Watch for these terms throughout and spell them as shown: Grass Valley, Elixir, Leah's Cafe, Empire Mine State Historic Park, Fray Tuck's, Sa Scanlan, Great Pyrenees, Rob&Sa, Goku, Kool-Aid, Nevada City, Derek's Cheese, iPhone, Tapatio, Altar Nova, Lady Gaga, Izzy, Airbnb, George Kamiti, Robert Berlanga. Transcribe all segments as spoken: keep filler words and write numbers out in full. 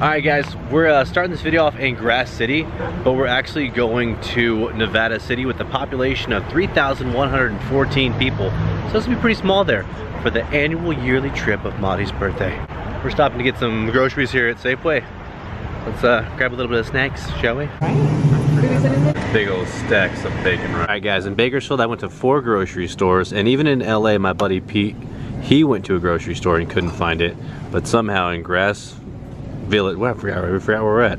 Alright guys, we're uh, starting this video off in Grass City, but we're actually going to Nevada City with a population of three thousand one hundred fourteen people. So this will be pretty small there for the annual yearly trip of Maddie's birthday. We're stopping to get some groceries here at Safeway. Let's uh, grab a little bit of snacks, shall we? Big old stacks of bacon. Alright guys, in Bakersfield I went to four grocery stores, and even in L A my buddy Pete, he went to a grocery store and couldn't find it, but somehow in Grass Village, well, I forgot, I forgot where we're at.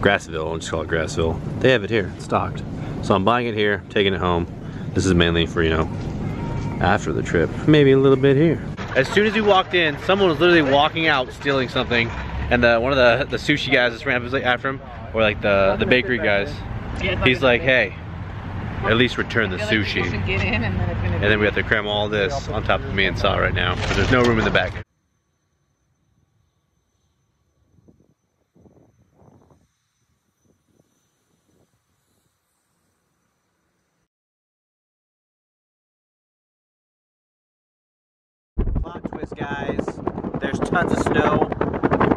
Grassville, I'll just call it Grassville. They have it here, stocked. So I'm buying it here, taking it home. This is mainly for, you know, after the trip. Maybe a little bit here. As soon as we walked in, someone was literally walking out stealing something, and the, one of the, the sushi guys that's ran up like after him, or like the, the bakery guys, he's like, hey, at least return the sushi. And then we have to cram all this on top of me and Saw right now, because there's no room in the back. Plot twist, guys. There's tons of snow.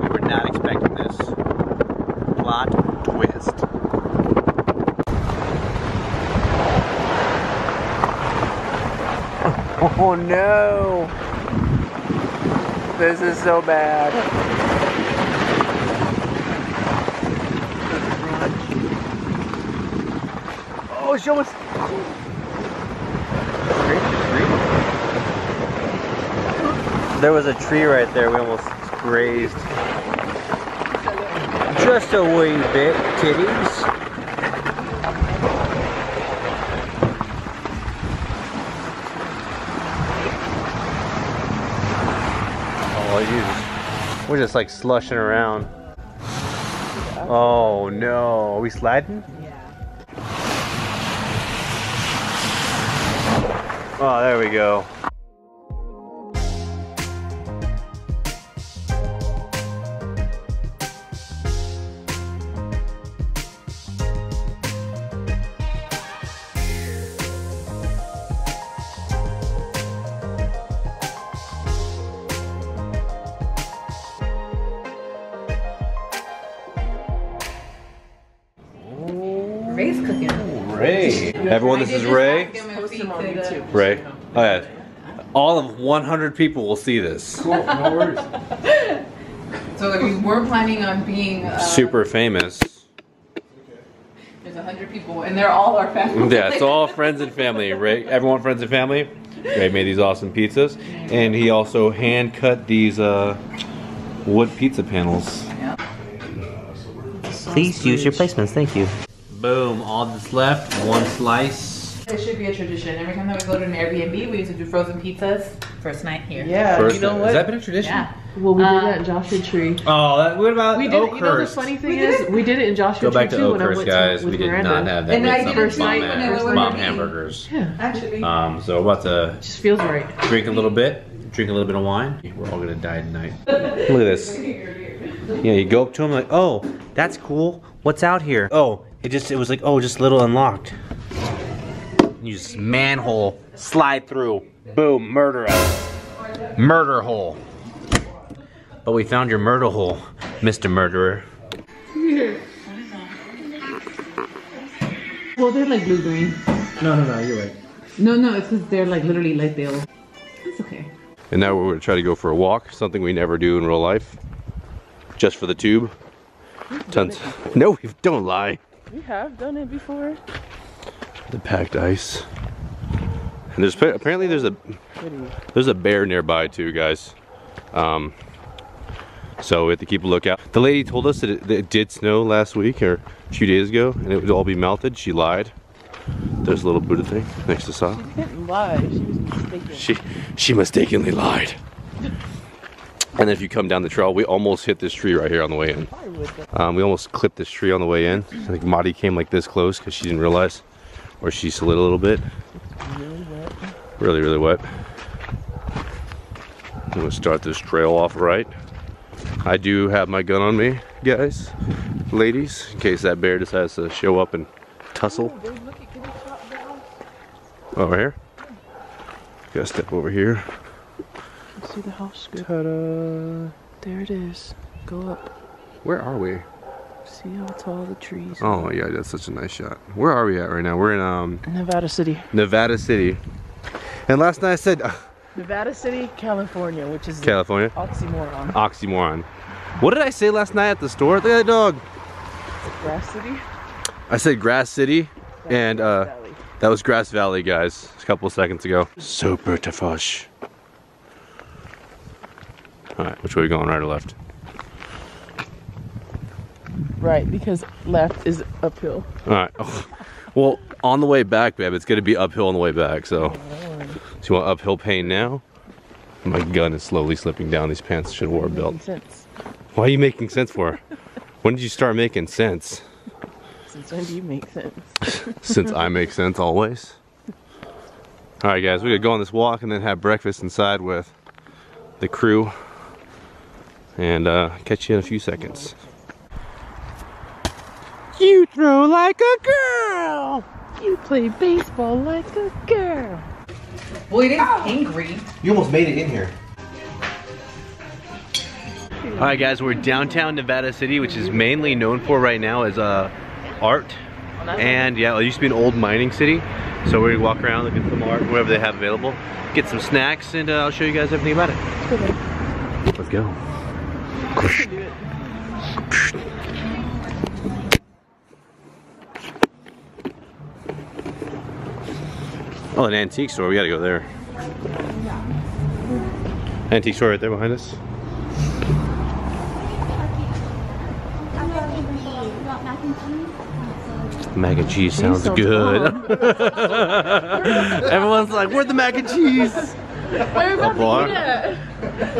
We were not expecting this. Plot twist. Oh, oh no! This is so bad. Oh, she almost. There was a tree right there, we almost grazed. Just a wee bit, titties. Oh, Jesus. We're just like slushing around. Oh no, are we sliding? Yeah. Oh, there we go. Ray's cooking. Ray. Everyone, this is Ray. Ray. Oh yeah. All of one hundred people will see this. Cool. No worries. So if you were planning on being uh, super famous, there's one hundred people, and they're all our family. Yeah, it's all friends and family. Ray, everyone, friends and family. Ray made these awesome pizzas, and he also hand cut these uh, wood pizza panels. Yeah. Please use your placements. Thank you. Boom, all that's left, one slice. It should be a tradition. Every time that we go to an Airbnb, we used to do frozen pizzas. First night here. Yeah, first you know night. What? Has that been a tradition? Yeah. Well, we um, did that in Joshua Tree. Oh, that, what about we did, Oakhurst? You know, the funny thing we is, did we did it in Joshua Tree, too. Go back to Oakhurst, guys. We did Miranda. Not have that. And I did first night when I was mom hamburgers. Yeah, actually. Um, so we're about to just feels right. Drink a little bit. Drink a little bit of wine. We're all going to die tonight. Look at this. Yeah, you go up to him like, oh, that's cool. What's out here? Oh. It just, it was like, oh, just a little unlocked. You just manhole, slide through, boom, murder us. Murder hole. But we found your murder hole, Mister Murderer. Well, they're like blue-green. No, no, no, you're right. No, no, it's because they're like literally light yellow. It's okay. And now we're gonna try to go for a walk, something we never do in real life. Just for the tube. Tons. No, we don't lie. We have done it before. The packed ice. And there's apparently there's a there's a bear nearby too, guys. Um, so we have to keep a lookout. The lady told us that it, that it did snow last week or a few days ago, and it would all be melted. She lied. There's a little Buddha thing next to Saw. She didn't lie. She was mistaken. She she mistakenly lied. And then if you come down the trail, we almost hit this tree right here on the way in. Um, we almost clipped this tree on the way in. I think Maddie came like this close because she didn't realize, or she slid a little bit. It's really wet. Really, really wet. I'm gonna start this trail off right. I do have my gun on me, guys, ladies, in case that bear decides to show up and tussle. Over here. Gotta step over here. See the house. Ta-da! There it is. Go up. Where are we? See how tall the trees are. Oh yeah, that's such a nice shot. Where are we at right now? We're in um Nevada City. Nevada City. And last night I said uh, Nevada City, California, which is California. Oxymoron. Oxymoron. What did I say last night at the store? Look at that dog. Grass City? I said Grass City Grass and uh Valley. That was Grass Valley, guys, a couple seconds ago. Super tafash. Alright, which way are we going, right or left? Right, because left is uphill. Alright. Oh. Well, on the way back, babe, it's gonna be uphill on the way back, so. Oh, so you want uphill pain now? My gun is slowly slipping down these pants. Should have wore a belt. Sense. Why are you making sense for? When did you start making sense? Since when do you make sense? Since I make sense always. Alright guys, we're gonna go on this walk and then have breakfast inside with the crew. And uh, catch you in a few seconds. You throw like a girl. You play baseball like a girl. Well, it is angry. You almost made it in here. All right, guys, we're downtown Nevada City, which is mainly known for right now is uh, art. And yeah, it used to be an old mining city. So we're gonna walk around, look at some art, whatever they have available, get some snacks, and uh, I'll show you guys everything about it. Let's go. Oh, an antique store, we gotta go there. Antique store right there behind us. Mac and cheese sounds, sounds good. Everyone's like, where'd the mac and cheese? Where about to eat it?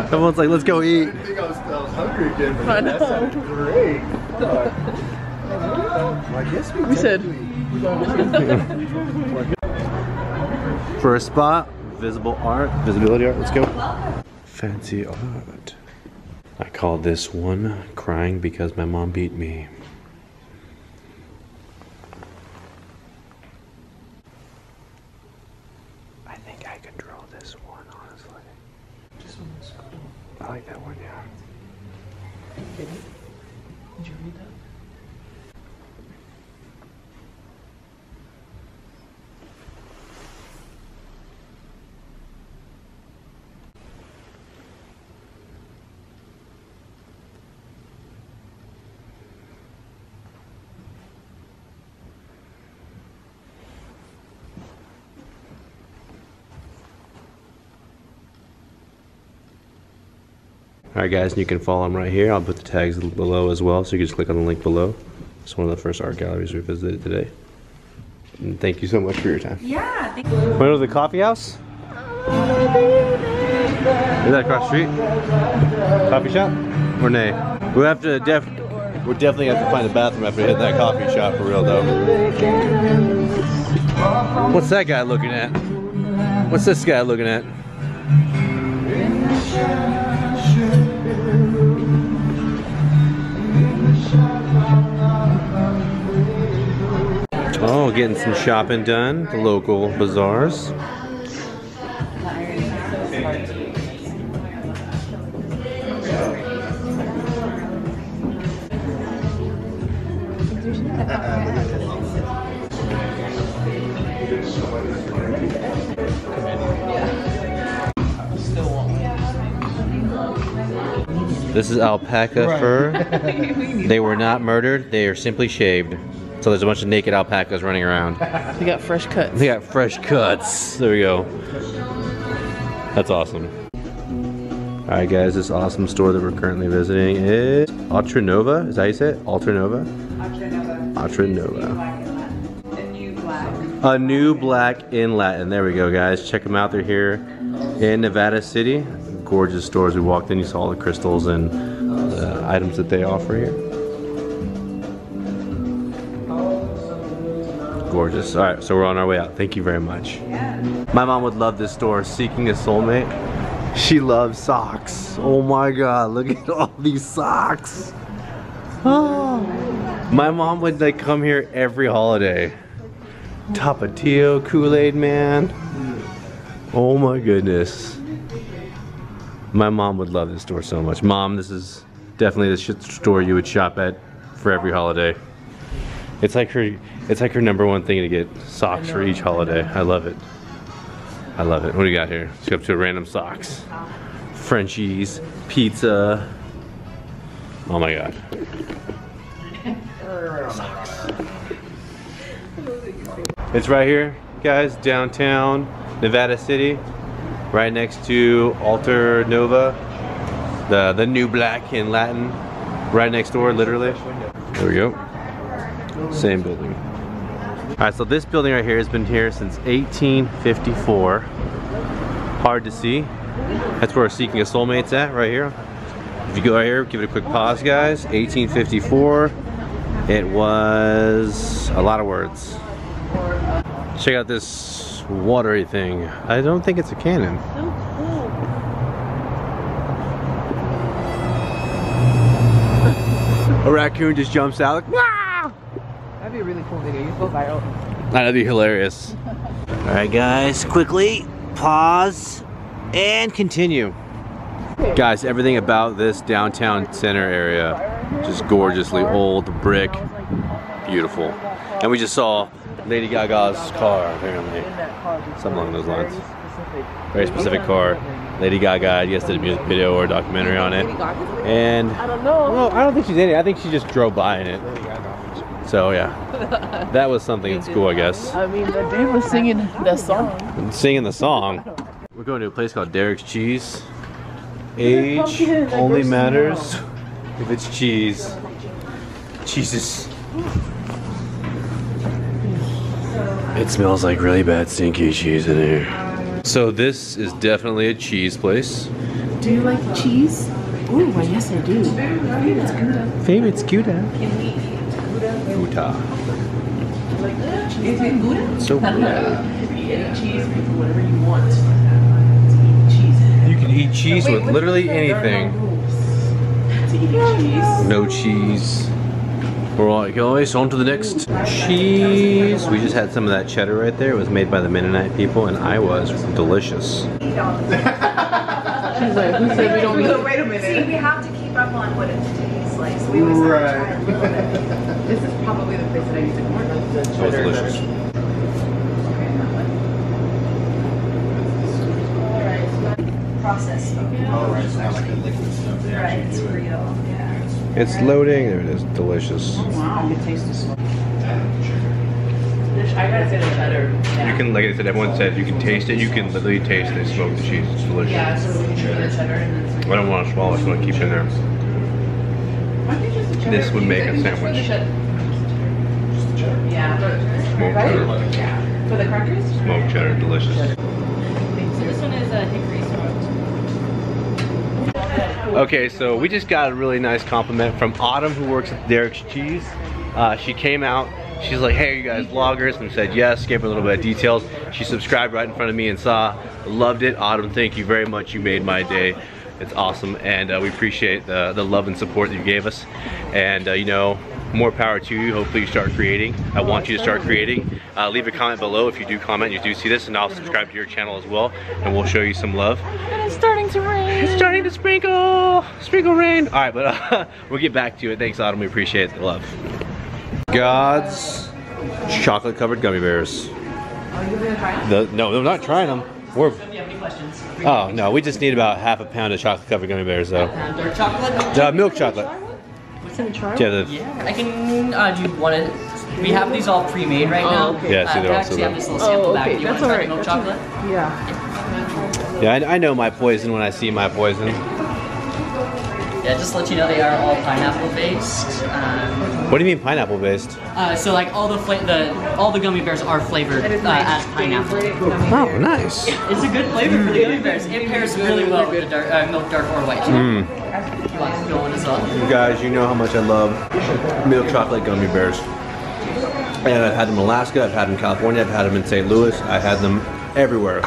Everyone's like, let's go eat. I think I was, I was hungry again, but I know. That sounded great. Well, I guess we, we said. First spot, visible art, visibility art, let's go. Fancy art. I call this one crying because my mom beat me. I think I could draw this one, honestly. This one is cool. I like that one, yeah. Did it? Did you read that? Alright guys, and you can follow them right here. I'll put the tags below as well, so you can just click on the link below. It's one of the first art galleries we visited today. And thank you so much for your time. Yeah, thank you. Went to the coffee house? Is that across the street? Coffee shop? Or nay? We have to def we're definitely have to find a bathroom after we hit that coffee shop for real though. What's that guy looking at? What's this guy looking at? Oh, getting some shopping done, the local bazaars. This is alpaca right. Fur. They were not murdered, they are simply shaved. So there's a bunch of naked alpacas running around. They got fresh cuts. They got fresh cuts. There we go. That's awesome. Alright guys, this awesome store that we're currently visiting is Altar Nova. Is that how you say it? Altar Nova? Altar Nova. Altar Nova. A new black. A new black in Latin. There we go guys. Check them out. They're here in Nevada City. Gorgeous stores. We walked in, you saw all the crystals and the items that they offer here. Gorgeous. All right, so we're on our way out. Thank you very much. Yeah. My mom would love this store, Seeking a Soulmate. She loves socks. Oh my God, look at all these socks. Oh. My mom would like come here every holiday. Tapatio, Kool-Aid Man. Oh my goodness. My mom would love this store so much. Mom, this is definitely the shit store you would shop at for every holiday. It's like her, it's like her number one thing to get socks for each holiday. I love it. I love it. What do you got here? She's up to random socks, Frenchies, pizza. Oh my god. Socks. It's right here, guys, downtown Nevada City, right next to Altar Nova, the the new black in Latin, right next door, literally. There we go. Same building. Alright, so this building right here has been here since eighteen fifty-four. Hard to see. That's where Seeking a Soulmate's at, right here. If you go right here, give it a quick pause, guys. eighteen fifty-four. It was a lot of words. Check out this watery thing. I don't think it's a cannon. A raccoon just jumps out. That'd be a really cool video. You'd go viral. That'd be hilarious. Alright guys, quickly pause and continue. Guys, everything about this downtown center area, just gorgeously old brick, beautiful. And we just saw Lady Gaga's car, apparently. Something along those lines. Very specific car. Lady Gaga, I guess, did a music video or a documentary on it. And, well, I don't think she's in it. I think she just drove by in it. So yeah, that was something in school, I guess. I mean, the dude was singing the song. Singing the song. We're going to a place called Derek's Cheese. Age only matters if it's cheese. Jesus. It smells like really bad stinky cheese in here. So this is definitely a cheese place. Do you like cheese? Ooh, well, yes I do. Favorite's Gouda. Favorite's Gouda. Gouda. So good. Cheese with whatever you want. You can eat cheese with literally anything. No cheese. Alright guys, on to the next cheese. We just had some of that cheddar right there. It was made by the Mennonite people and I was delicious. She's like, who said we don't eat? Wait a minute. See, we have to keep up on what it's doing. Like, so we always right. Have to try and it. This is probably the place that I use it more than the cheddar. Oh, delicious. Alright, process. Oh, right, it's not like the liquid stuff. Right, it's real. Yeah. It's right. Loading. There it is. Delicious. Oh, wow. It tastes this one. I gotta say the cheddar. Yeah. You can, like I said, everyone said you can taste it. You can literally taste they smoke the cheese. It's delicious. Yeah, so we can cheddar. The cheddar and then I don't want to swallow it, so I want to keep it in there. This would make a sandwich. Just the cheddar. Yeah. Smoked cheddar. Yeah. For the crackers? Smoked cheddar, delicious. So this one is a hickory smoked. Okay, so we just got a really nice compliment from Autumn, who works at Derek's Cheese. Uh, she came out. She's like, hey, are you guys vloggers? And said yes, gave her a little bit of details. She subscribed right in front of me and saw. Loved it. Autumn, thank you very much. You made my day. It's awesome, and uh, we appreciate the, the love and support that you gave us. And uh, you know, more power to you. Hopefully you start creating. I want you to start creating. Uh, leave a comment below if you do comment, you do see this, and I'll subscribe to your channel as well, and we'll show you some love. And it's starting to rain. It's starting to sprinkle. Sprinkle rain. All right, but uh, we'll get back to it. Thanks, Autumn. We appreciate the love. God's chocolate covered gummy bears. Are you gonna try them? No, I'm not trying them. We're, oh no, we just need about half a pound of chocolate covered gummy bears though. Or chocolate? Uh, milk chocolate. What's in the chart? Yeah, yeah. I can, uh, do you want to, we have these all pre-made right now. Oh, okay. Yeah, see, they're uh, also we actually have this little sample oh, okay. Bag. You that's want to try right. Milk chocolate? Yeah. Yeah, I, I know my poison when I see my poison. Yeah, just to let you know they are all pineapple based. Um, what do you mean pineapple based? Uh, so like all the fla the all the gummy bears are flavored uh, as pineapple. Oh, nice! It's a good flavor mm. for the gummy bears. It pairs really well with dark, uh, milk, dark or white. Mm. You want to go on as well? You guys, you know how much I love milk chocolate gummy bears, and I've had them in Alaska, I've had them in California, I've had them in Saint Louis, I had them everywhere.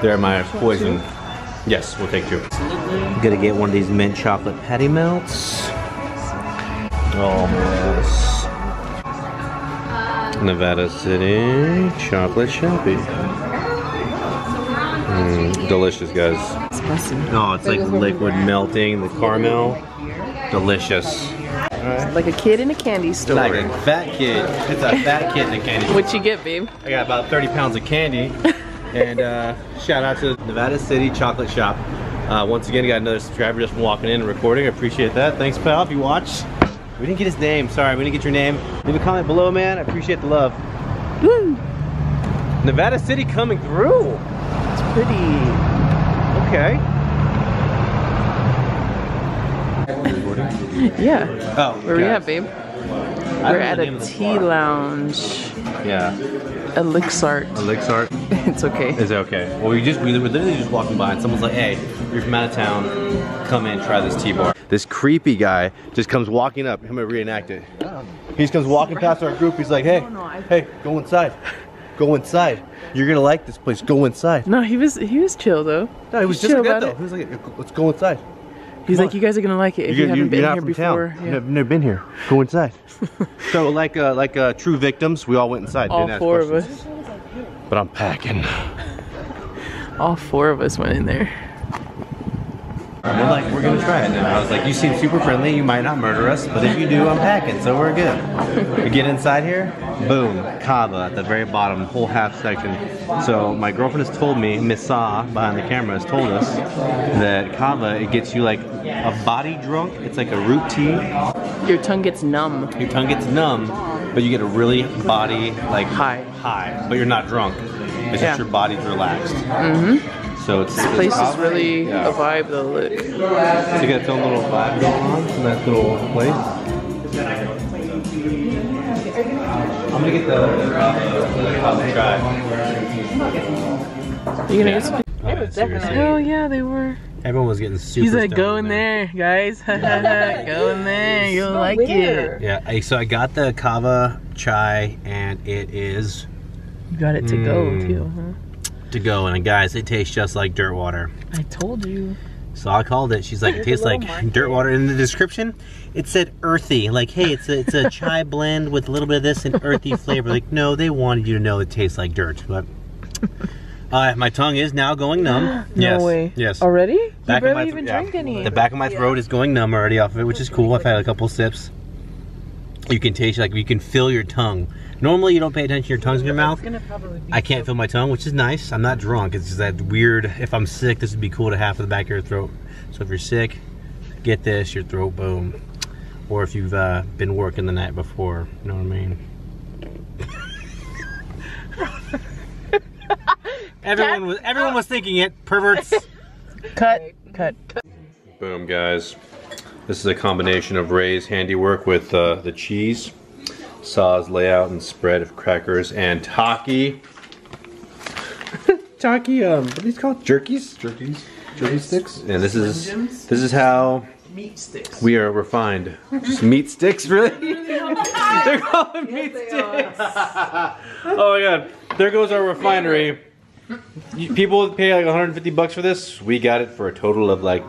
They're my poison. Yes, we'll take two. I'm gonna get one of these mint chocolate patty melts. Oh my goodness. Nevada City Chocolate Shoppy. Mm, delicious, guys. espresso. Oh, it's like liquid melting, the caramel. Delicious. Right. Like a kid in a candy store. Like a fat kid. It's a fat kid in a candy store. What'd you get, babe? I got about thirty pounds of candy. And uh, shout out to Nevada City Chocolate Shop. Uh, once again, got another subscriber just from walking in and recording. I appreciate that. Thanks, pal, if you watched. We didn't get his name. Sorry, we didn't get your name. Leave a comment below, man. I appreciate the love. Woo! Nevada City coming through. It's pretty. Okay. Yeah. Oh, where we at, babe? We're at a tea lounge. Yeah. Elixir. Elixir. It's okay. It's okay. Well, we just we were literally just walking by, and someone's like, "Hey, you're from out of town. Come in, try this tea bar." This creepy guy just comes walking up. I'm gonna reenact it. He just comes walking past our group. He's like, "Hey, hey, go inside. Go inside. You're gonna like this place. Go inside." No, he was he was chill though. No, he was just like that though. He was like, "Let's go inside." He's like, you guys are gonna like it if you haven't been here before. I've never been here. Go inside. So, like, uh, like uh, true victims, we all went inside. All four of us. But I'm packing. All four of us went in there. We're like, we're gonna try it now. I was like, you seem super friendly. You might not murder us, but if you do, I'm packing. So we're good. We get inside here. Boom, kava at the very bottom, the whole half section. So my girlfriend has told me, Miss Sa behind the camera has told us that kava, it gets you like a body drunk. It's like a root tea. Your tongue gets numb. Your tongue gets numb, but you get a really body like high. High, but you're not drunk. It's yeah. just your body's relaxed. Mm-hmm. So it's this place is really yeah. a vibe though. Look, so you got its own little vibe going on in that little place. I'm gonna get the coffee try. You gonna get some? Hell yeah, they were. Everyone was getting super. He's like, go in there, guys. Go in there, you'll like it. Yeah, so I got the kava chai, and it is. You got it to go too, huh? To go, and guys, it tastes just like dirt water. I told you. So I called it. She's like, it tastes like dirt water. In the description, it said earthy. Like, hey, it's a, it's a chai blend with a little bit of this and earthy flavor. Like, no, they wanted you to know it tastes like dirt. But uh, my tongue is now going numb. No yes, way. Yes. Already? You barely even yeah. drank any. The back of my throat yeah. is going numb already off of it, which is cool. I've had a couple sips. You can taste, like, you can feel your tongue. Normally, you don't pay attention to your tongue's in your mouth. I can't feel my tongue, which is nice. I'm not drunk. It's just that weird, if I'm sick, this would be cool to have for the back of your throat. So if you're sick, get this, your throat boom. Or if you've uh, been working the night before, you know what I mean? everyone was everyone was thinking it, perverts. Cut, cut. Boom, guys. This is a combination of Ray's handiwork with uh, the cheese, Sa's layout and spread of crackers, and Taki. Taki, um, what are these called? Jerkies? Jerkies? Jerky sticks? And this is this is how meat sticks. We are refined. Just meat sticed, really? They're called meat sticks. Oh my god. There goes our refinery. People pay like a hundred fifty bucks for this. We got it for a total of like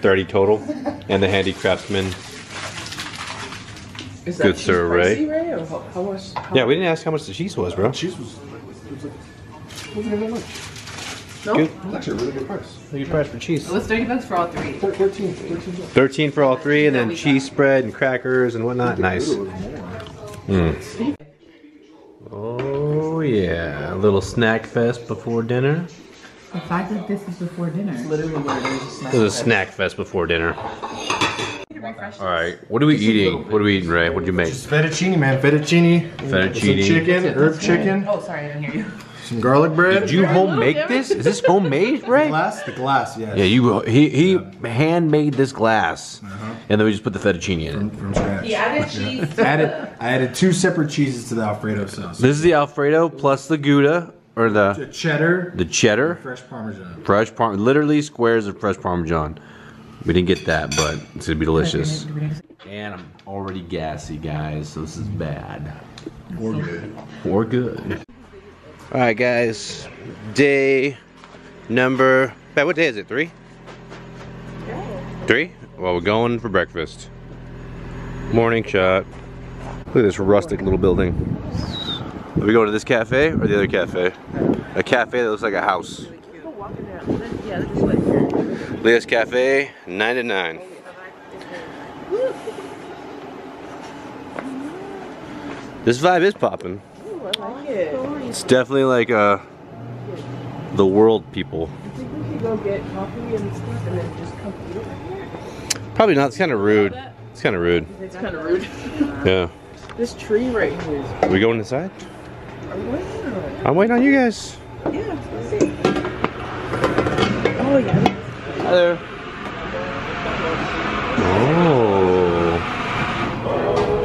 thirty total. And the handicraftsman. Is that good sir, Ray. Ray how, how much, how yeah, we didn't ask how much the cheese was, bro. Cheese was like, wasn't even much. No, good. It was actually a really good price. A good price for cheese. It was thirty bucks for all three. thirteen, thirteen, thirteen for all three, and then cheese spread and crackers and whatnot. Nice. Mm. Oh yeah, a little snack fest before dinner. The fact that this is before dinner. It's literally what it is, a snack fest. It's a snack fest before dinner. Alright, what are we eating? What are we eating, Ray? What did you make? Just fettuccine, man. Fettuccine. Fettuccine. Some chicken, herb chicken. Oh, sorry, I didn't hear you. Some garlic bread. Did you home make this? Is this homemade, Ray? The glass? The glass, yes. Yeah, you, he, he yeah. hand-made this glass, uh-huh. and then we just put the fettuccine in it. From, from scratch. He added cheese. added, I added two separate cheeses to the Alfredo sauce. This is the Alfredo plus the Gouda. Or the, the cheddar. The cheddar. Fresh Parmesan. Fresh Parmesan. Literally squares of fresh Parmesan. We didn't get that, but it's gonna be delicious. And I'm already gassy, guys, so this is bad. Or good. Or good. All right, guys. Day number. What day is it? Three? Yeah. Three? Well, we're going for breakfast. Morning shot. Look at this rustic little building. Are we going to this cafe or the other cafe? A cafe that looks like a house. Leah's Cafe, nine to nine. This vibe is popping. Ooh, I like it. It's definitely like uh, the world people. I think we could go get coffee and stuff and then just come eat over here. Probably not. It's kind of rude. It's kind of rude. It's kind of rude. Yeah. This tree right here. Is Are we going inside? I'm waiting on it. I'm waiting on you guys. Yeah. Let's see. Oh yeah. Hi there. Oh.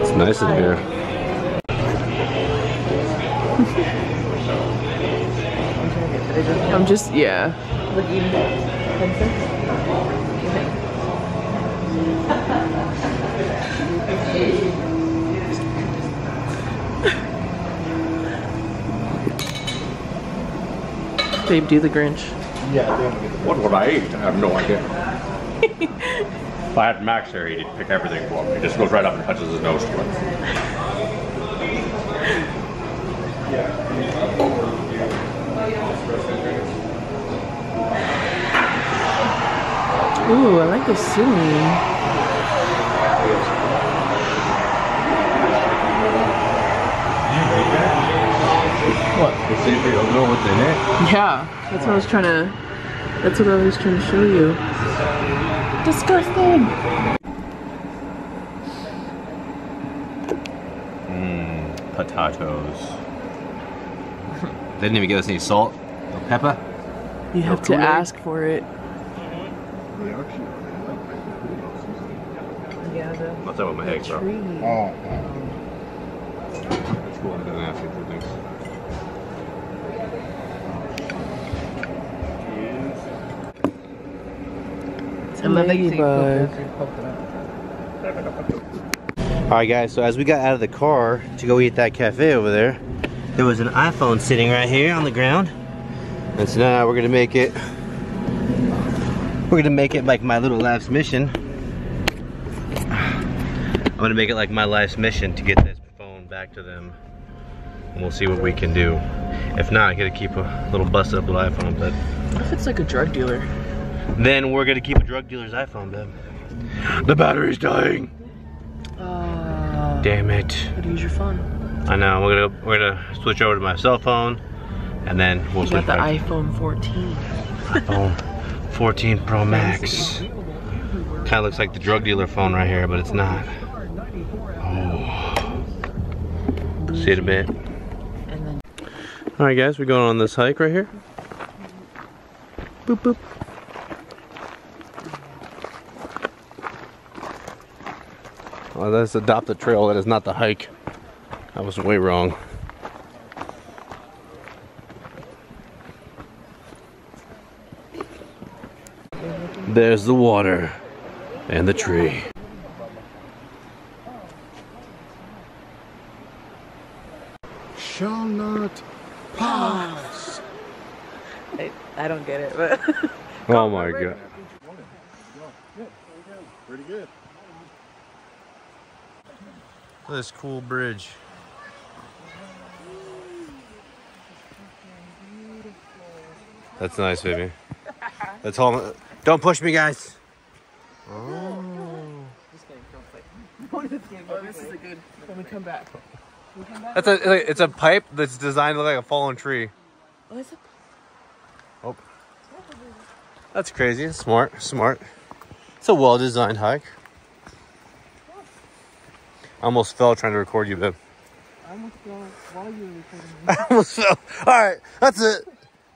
It's nice in here. I'm just, yeah. Babe, do the Grinch. Yeah. What would I eat? I have no idea. If I had Max here, he'd pick everything for me. He just goes right up and touches his nose to it. Yeah. Ooh, I like the ceiling. What? The ceiling? I don't know what's in it. Yeah, that's what I was trying to. That's what I was trying to show you. Disgusting. Mmm, potatoes. They didn't even give us any salt or pepper. You have to ask for it. What's up with my eggs, though? Oh, that's cool. I didn't ask you for things. It's amazing. All right, guys. So as we got out of the car to go eat that cafe over there, there was an iPhone sitting right here on the ground, and so now we're gonna make it. We're gonna make it like my little life's mission. I'm gonna make it like my life's mission to get this phone back to them, and we'll see what we can do. If not, I gotta keep a little busted up little iPhone, but what if it's like a drug dealer? Then we're gonna keep a drug dealer's iPhone, babe. The battery's dying. Uh, Damn it. How to use your phone? I know. We're gonna we're gonna switch over to my cell phone, and then we'll you switch. Got the back. iPhone fourteen. iPhone fourteen Pro Max. Kind of looks like the drug dealer phone right here, but it's not. Oh. See it a bit. Alright guys, we're going on this hike right here. Boop boop. Well, that's adopt the trail, that is not the hike. I was way wrong. There's the water and the tree. Shall not pass. I, I don't get it, but. Oh my God. Pretty good. This cool bridge. That's nice, baby. That's all. Don't push me, guys. Oh. This is a good. When we come back. That's a, it's a pipe that's designed to look like a fallen tree. Oh, it's a pipe. Oh. That's crazy. Smart, smart. It's a well-designed hike. I almost fell trying to record you, babe. I almost fell while you were recording me. I almost fell. All right, that's it.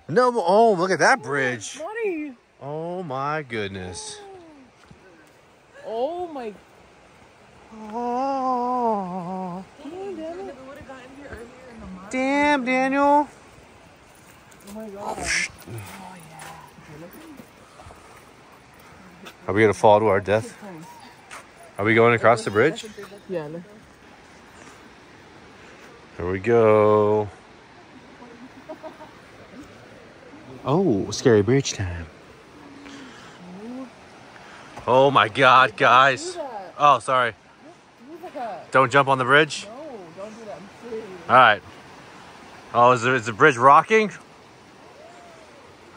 No, oh, look at that bridge. Money. Oh, my goodness. Oh, my. Oh. Damn, Daniel. Oh my God. Oh, yeah. Are we going to fall to our death? Are we going across the bridge? Yeah. Here we go. Oh, scary bridge time. Oh my God, guys. Oh, sorry. Don't jump on the bridge? No, don't do that. I'm serious. All right. Oh, is the, is the bridge rocking?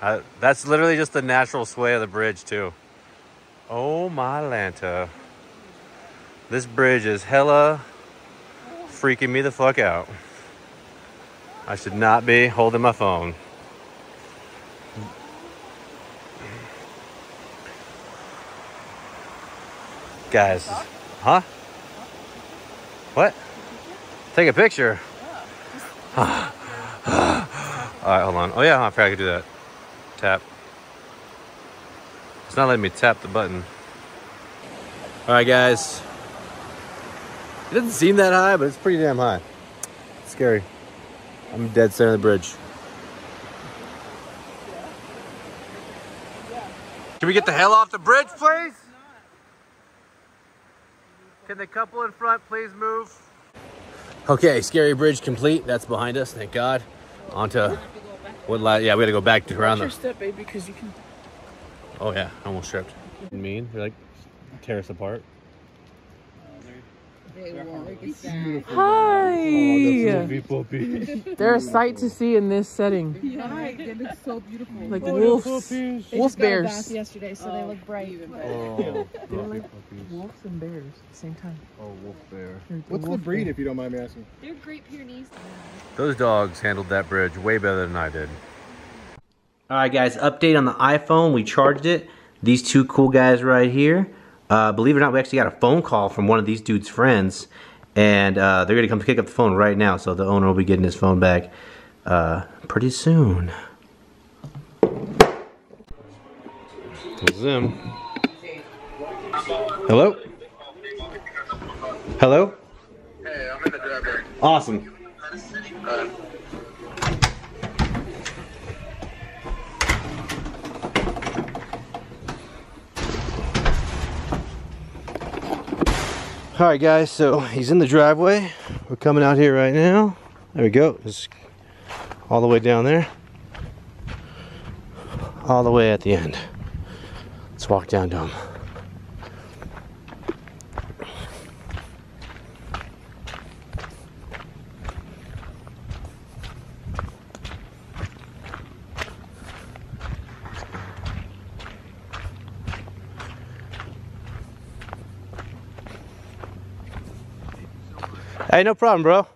Uh, that's literally just the natural sway of the bridge too. Oh my Lanta. This bridge is hella freaking me the fuck out. I should not be holding my phone. Guys, huh? What? Take a picture. All right, hold on. Oh yeah, I forgot I could do that. Tap. It's not letting me tap the button. All right, guys. It doesn't seem that high, but it's pretty damn high. It's scary. I'm dead center of the bridge. Can we get the hell off the bridge, please? Can the couple in front please move? Okay, scary bridge complete. That's behind us, thank God. Onto what? Yeah, we gotta go back to around the step, baby, because you can. Oh yeah, almost tripped. You mean you're like tear us apart? Hi! Oh, they're a sight to see in this setting. Yeah, right. And it's so beautiful. Like oh, wolves, wolf bears. Yesterday, so oh, they look bright. Even oh, they're like wolves and bears at the same time. Oh, wolf bear. What's wolf the breed, bear? If you don't mind me asking? They're Great Pyrenees. Those dogs handled that bridge way better than I did. All right, guys. Update on the iPhone. We charged it. These two cool guys right here. Uh, believe it or not, we actually got a phone call from one of these dudes' friends, and uh, they're going to come pick up the phone right now, so the owner will be getting his phone back uh, pretty soon. This is him. Hello? Hello? Hey, I'm in the driveway. Awesome. Uh, All right, guys, so he's in the driveway. We're coming out here right now. There we go. It's all the way down there. All the way at the end. Let's walk down to him. Hey, no problem, bro.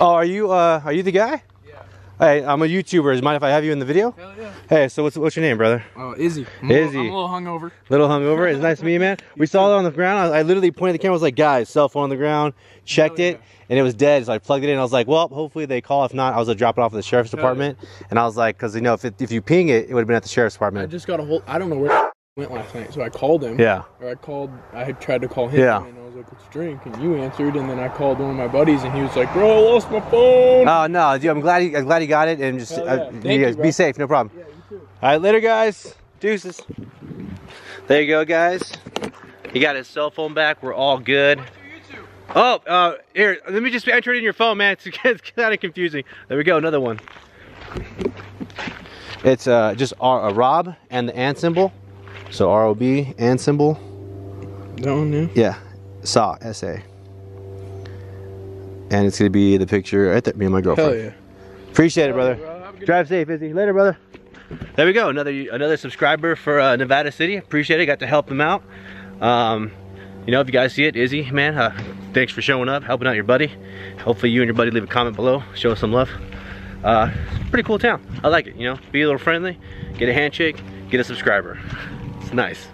Oh, are you uh, are you the guy? Yeah. Hey, I'm a YouTuber. Mind if I have you in the video? Hell yeah. Hey, so what's what's your name, brother? Oh, Izzy. I'm Izzy. A little, I'm a little hungover. Little hungover. It's nice to meet you, man. We saw it on the ground. I, I literally pointed the camera. I was like, guys, cell phone on the ground. Checked yeah. it, and it was dead. So I plugged it in. I was like, well, hopefully they call. If not, I was gonna drop it off at the sheriff's Hell department. Yeah. And I was like, because you know, if it, if you ping it, it would have been at the sheriff's department. I just got a whole. I don't know where. Went last night, so I called him. Yeah. Or I called, I had tried to call him, yeah. And I was like, "Let's drink," and you answered, and then I called one of my buddies, and he was like, "Bro, I lost my phone." Oh no, dude, I'm glad he, I'm glad he got it, and just yeah. uh, you guys, you, be safe, no problem. Yeah, you too. All right, later, guys. Deuces. There you go, guys. He got his cell phone back. We're all good. Oh, uh, here, let me just enter it in your phone, man. It's, it's kind of confusing. There we go, another one. It's uh, just a Rob and the and symbol. So R O B and symbol. That one, yeah? Yeah. Saw, S A. And it's going to be the picture right there, me and my girlfriend. Hell yeah. Appreciate it, brother. Right, bro. Drive day. safe, Izzy. Later, brother. There we go. Another another subscriber for uh, Nevada City. Appreciate it. Got to help them out. Um, you know, if you guys see it, Izzy, man, uh, thanks for showing up, helping out your buddy. Hopefully you and your buddy leave a comment below. Show us some love. Uh, it's a pretty cool town. I like it, you know. Be a little friendly. Get a handshake. Get a subscriber. Nice.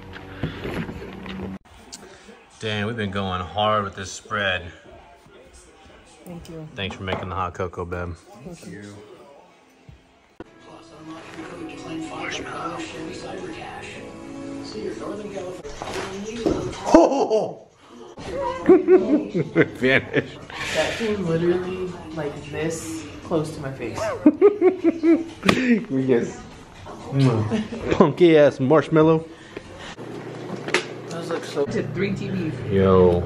Dan, we've been going hard with this spread. Thank you. Thanks for making the hot cocoa, babe. Thank you. Oh! It vanished. That came literally like this close to my face. Yes. Punky ass marshmallow. So to three T Vs. Yo.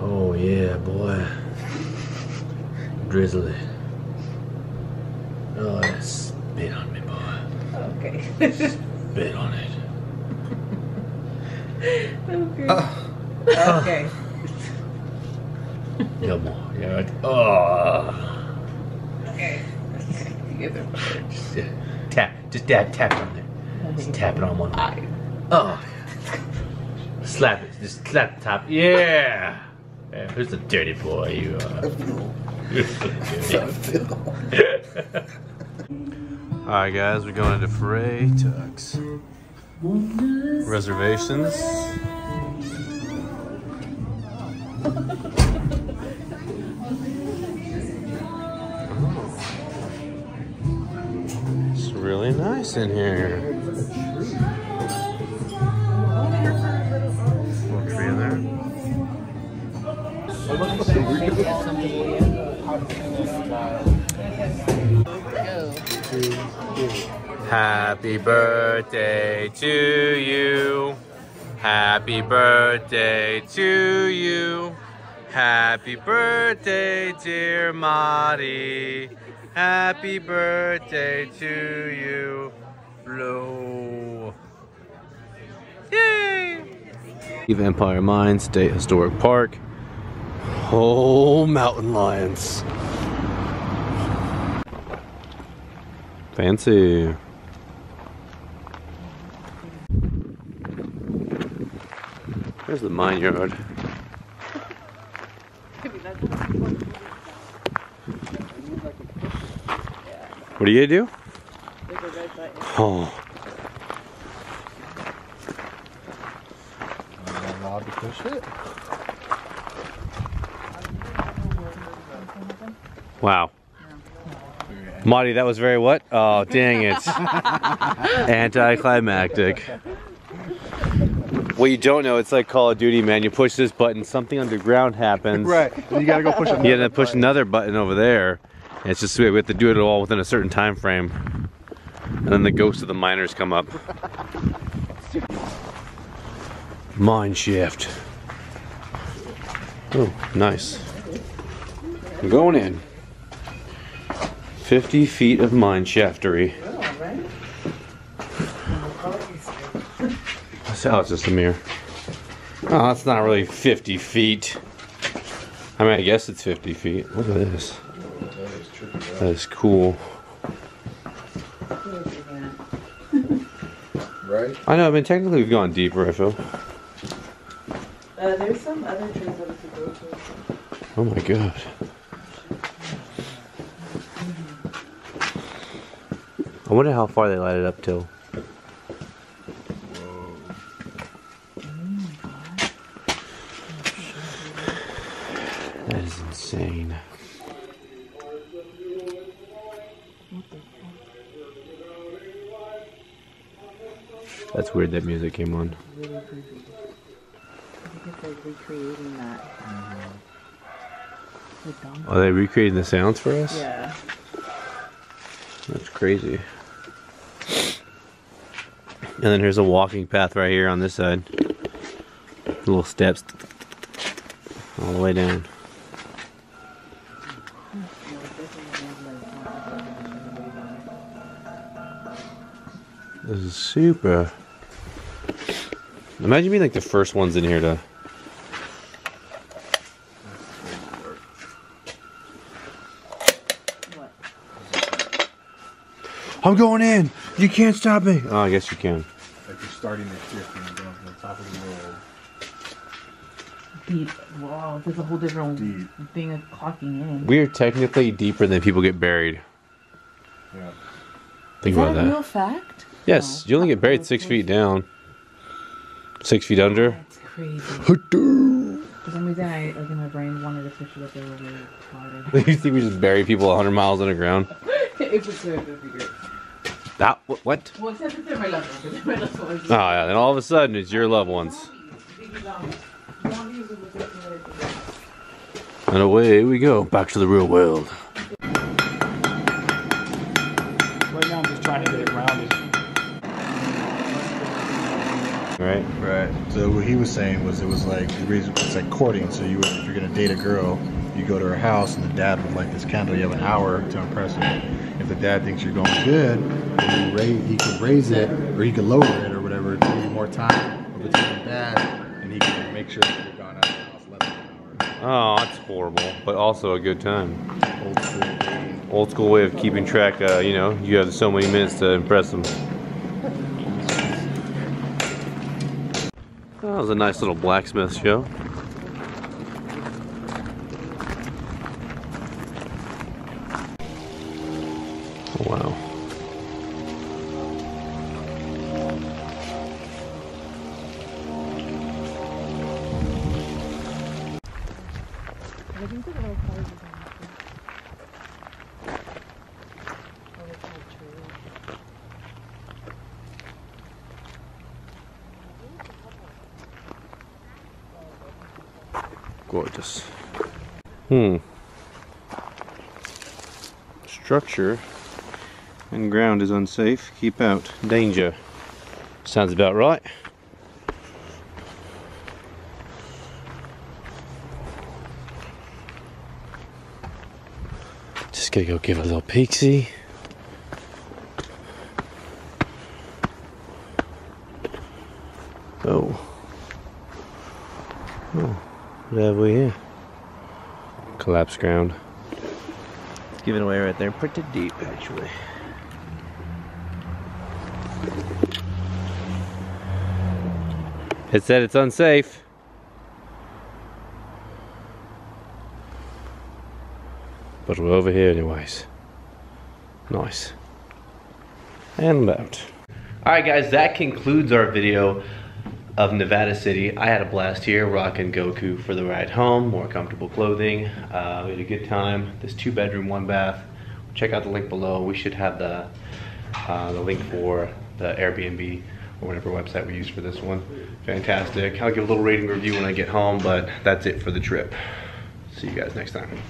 Oh yeah, boy. Drizzle it. Oh, that spit on me, boy. Okay. Spit on it. Okay. Uh, okay. Come on. Yeah. Right. Oh. Okay. together. Just uh, tap, just dab, tap it on there. Just tap it on one eye. Oh, slap it, just slap the top. Yeah. Yeah, who's the dirty boy you are? Alright guys, we're going to Fray Tuck's. Reservations. Oh. It's really nice in here. Little tree there. Happy birthday to you. Happy birthday to you. Happy birthday, dear Marty. Happy birthday to you. Blow. Yay! Empire Mine State Historic Park. Oh, mountain lions. Fancy. Where's the mine yard? What do you do? Oh. Am I allowed to push it? Wow. Marty, that was very what? Oh, dang it. Anticlimactic. What you don't know, it's like Call of Duty, man. You push this button, something underground happens. Right, and you gotta go push another You gotta push button. another button over there. And it's just weird. We have to do it all within a certain time frame. And then the ghosts of the miners come up. Mine shaft. Oh, nice. I'm going in. fifty feet of mine shaftery. Oh, it's just a mirror. Oh, that's not really fifty feet. I mean, I guess it's fifty feet. Look at this. That is cool. Right? I know, I mean, technically we've gone deeper, I feel. Uh, there's some other trees that we could go to. Oh my god. I wonder how far they light it up till. That is insane. That's weird that music came on. I think it's like recreating that. Are they recreating the sounds for us? Yeah. That's crazy. And then here's a walking path right here on this side. Little steps all the way down. This is super. Imagine being like the first ones in here to. I'm going in! You can't stop me! Oh, I guess you can. Like you're starting the shift and you're going from the top of the world. Deep. Wow, there's a whole different Deep. thing of clocking in. We are technically deeper than people get buried. Yeah. Think Is about that. Is that a real fact? Yes, no. You only get buried six feet down. Six feet under. That's crazy. For some reason, I, like in my brain, wanted to picture that they were really water. You think we just bury people one hundred miles underground? If it's good, it'll be great. That, what? what? Well, except if they're my loved ones, because they're my loved ones. Oh, yeah, then all of a sudden it's your loved ones. And away we go, back to the real world. Right now I'm just trying to get it rounded. Right? Right. So what he was saying was it was like, the reason it's like courting, so you, if you're going to date a girl, you go to her house and the dad would light this candle, you have an hour to impress her. If the dad thinks you're going good, then you raise, he could raise it or he could lower it or whatever to give you more time over to the dad and he can make sure that you're gone out of the house less than an hour. Oh, that's horrible, but also a good time. Old school dating. old school way of keeping track. Uh, you know, you have so many minutes to impress them. That was a nice little blacksmith show. Wow. Gorgeous. Hmm. Structure and ground is unsafe. Keep out. Danger. Sounds about right. Just gonna go give a little peek-see. Oh. Oh. What have we here? Collapsed ground. It's giving away right there. Pretty deep, actually. It said it's unsafe. But we're over here anyways. Nice. And out. Alright guys, that concludes our video of Nevada City. I had a blast here, rocking Goku for the ride home, more comfortable clothing. Uh, we had a good time. This two bedroom, one bath. Check out the link below. We should have the uh, the link for the Airbnb or whatever website we use for this one. Fantastic. I'll give a little rating review when I get home, but that's it for the trip. See you guys next time.